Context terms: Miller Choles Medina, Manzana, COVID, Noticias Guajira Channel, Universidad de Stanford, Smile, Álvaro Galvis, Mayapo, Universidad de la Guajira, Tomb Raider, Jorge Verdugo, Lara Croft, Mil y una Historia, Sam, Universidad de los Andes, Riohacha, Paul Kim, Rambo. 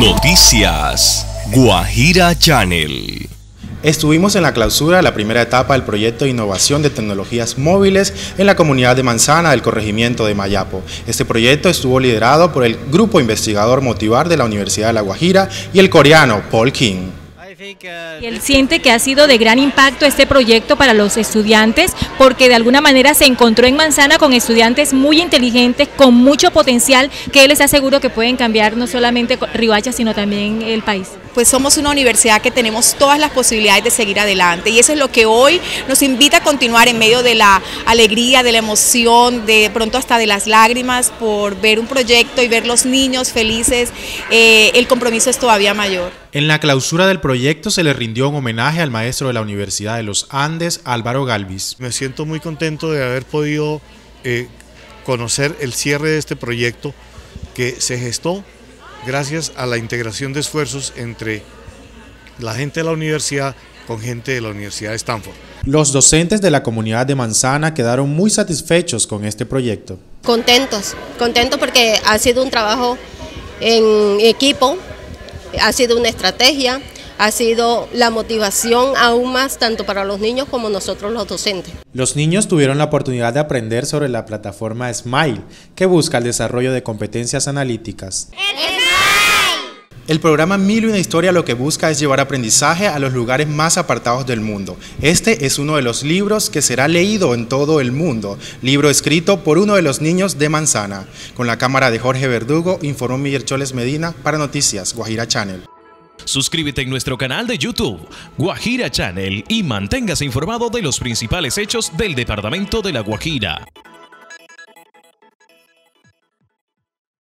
Noticias Guajira Channel. Estuvimos en la clausura de la primera etapa del proyecto de innovación de tecnologías móviles en la comunidad de Manzana del corregimiento de Mayapo. Este proyecto estuvo liderado por el grupo investigador Motivar de la Universidad de la Guajira y el coreano Paul Kim. Él siente que ha sido de gran impacto este proyecto para los estudiantes porque de alguna manera se encontró en Manzana con estudiantes muy inteligentes, con mucho potencial que él les aseguro que pueden cambiar no solamente Riohacha sino también el país. Pues somos una universidad que tenemos todas las posibilidades de seguir adelante y eso es lo que hoy nos invita a continuar en medio de la alegría, de la emoción, de pronto hasta de las lágrimas por ver un proyecto y ver los niños felices, el compromiso es todavía mayor. En la clausura del proyecto se le rindió un homenaje al maestro de la Universidad de los Andes, Álvaro Galvis. Me siento muy contento de haber podido conocer el cierre de este proyecto que se gestó gracias a la integración de esfuerzos entre la gente de la universidad con gente de la Universidad de Stanford. Los docentes de la comunidad de Manzana quedaron muy satisfechos con este proyecto. Contentos porque ha sido un trabajo en equipo. Ha sido una estrategia, ha sido la motivación aún más tanto para los niños como nosotros los docentes. Los niños tuvieron la oportunidad de aprender sobre la plataforma Smile, que busca el desarrollo de competencias analíticas. El programa Mil y una Historia lo que busca es llevar aprendizaje a los lugares más apartados del mundo. Este es uno de los libros que será leído en todo el mundo, libro escrito por uno de los niños de Manzana. Con la cámara de Jorge Verdugo, informó Miller Choles Medina para Noticias Guajira Channel. Suscríbete en nuestro canal de YouTube, Guajira Channel, y manténgase informado de los principales hechos del departamento de La Guajira.